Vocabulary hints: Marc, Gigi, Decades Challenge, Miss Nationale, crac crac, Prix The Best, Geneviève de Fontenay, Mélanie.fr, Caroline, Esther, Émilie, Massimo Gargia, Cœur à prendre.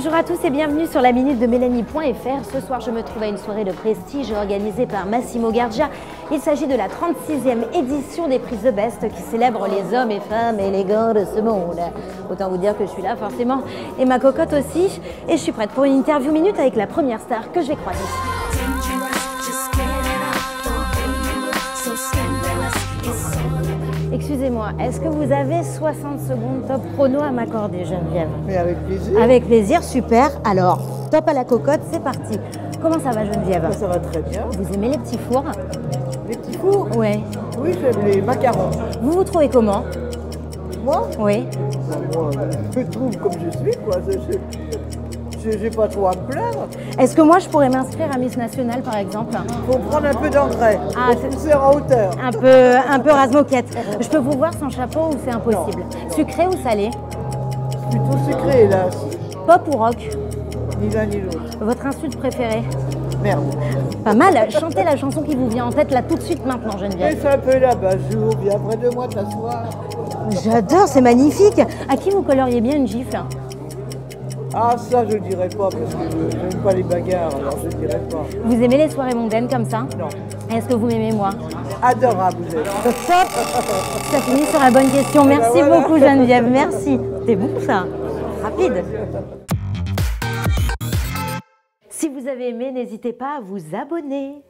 Bonjour à tous et bienvenue sur la Minute de Mélanie.fr. Ce soir, je me trouve à une soirée de prestige organisée par Massimo Gargia. Il s'agit de la 36e édition des Prix The Best qui célèbre les hommes et femmes élégants de ce monde. Autant vous dire que je suis là forcément et ma cocotte aussi. Et je suis prête pour une interview minute avec la première star que je vais croiser. Excusez-moi, est-ce que vous avez 60 secondes top chrono à m'accorder, Geneviève? Mais avec plaisir. Avec plaisir, super. Alors, top à la cocotte, c'est parti. Comment ça va, Geneviève? Ça va très bien. Vous aimez les petits fours? Les petits fours? Ouais. Oui, j'aime les macarons. Vous vous trouvez comment? Moi? Oui. Moi, je me trouve comme je suis, quoi. J'ai pas trop à me plaindre. Est-ce que moi je pourrais m'inscrire à Miss Nationale par exemple? Faut prendre un peu d'engrais. Ah, c'est en hauteur. Un peu rase-moquette. Je peux vous voir sans chapeau ou c'est impossible? Non. Sucré ou salé? Plutôt sucré hélas. Pop ou rock? Ni l'un ni l'autre. Votre insulte préférée? Merde. Pas mal. Chantez la chanson qui vous vient en tête là tout de suite maintenant, Geneviève. Laisse un peu là-bas, jour, viens près de moi t'asseoir. J'adore, c'est magnifique. À qui vous coloriez bien une gifle? Ah ça je dirais pas parce que je n'aime pas les bagarres, alors je dirais pas. Vous aimez les soirées mondaines comme ça? Non. Est-ce que vous m'aimez moi? Adorable. Top. Ça finit sur la bonne question. Merci beaucoup Geneviève, merci. C'est bon ça. Rapide. Si vous avez aimé, n'hésitez pas à vous abonner.